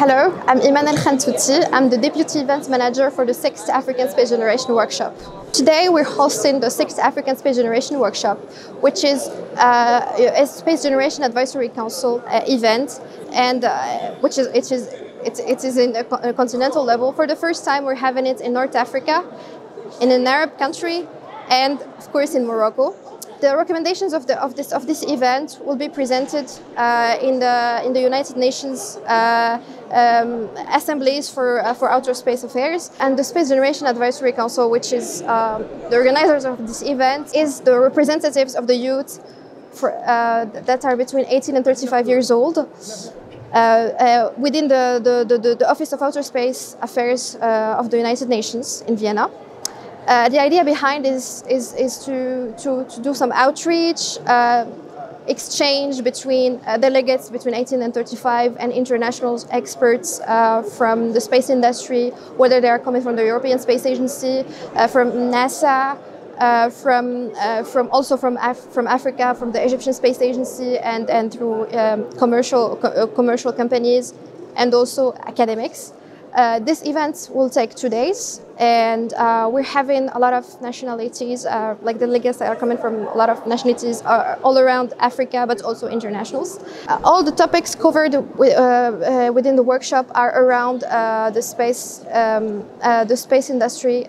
Hello, I'm Imane El Khantouti. I'm the Deputy Event Manager for the 6th African Space Generation Workshop. Today we're hosting the 6th African Space Generation Workshop, which is a Space Generation Advisory Council event, and it is in a continental level. For the first time we're having it in North Africa, in an Arab country, and of course in Morocco. The recommendations of this event will be presented in the United Nations assemblies for outer space affairs, and the Space Generation Advisory Council, which is the organizers of this event, is the representatives of the youth that are between 18 and 35 years old within the Office of Outer Space Affairs of the United Nations in Vienna. The idea behind is to do some outreach, exchange between delegates between 18 and 35 and international experts from the space industry, whether they are coming from the European Space Agency, from NASA, from Africa, from the Egyptian Space Agency, and through commercial companies, and also academics. This event will take 2 days, and we're having a lot of nationalities, like delegates that are coming from a lot of nationalities all around Africa, but also internationals. All the topics covered within the workshop are around the space industry,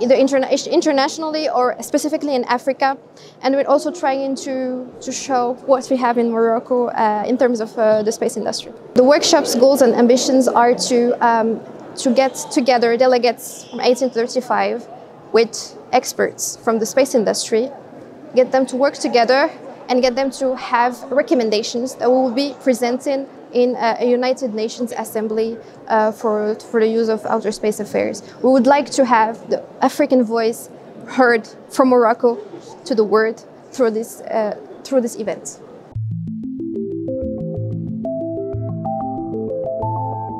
either internationally or specifically in Africa, and we're also trying to show what we have in Morocco in terms of the space industry. The workshop's goals and ambitions are to get together delegates from 18 to 35 with experts from the space industry, get them to work together, and get them to have recommendations that we will be presenting in a United Nations Assembly for the use of outer space affairs. We would like to have the African voice heard from Morocco to the world through this event.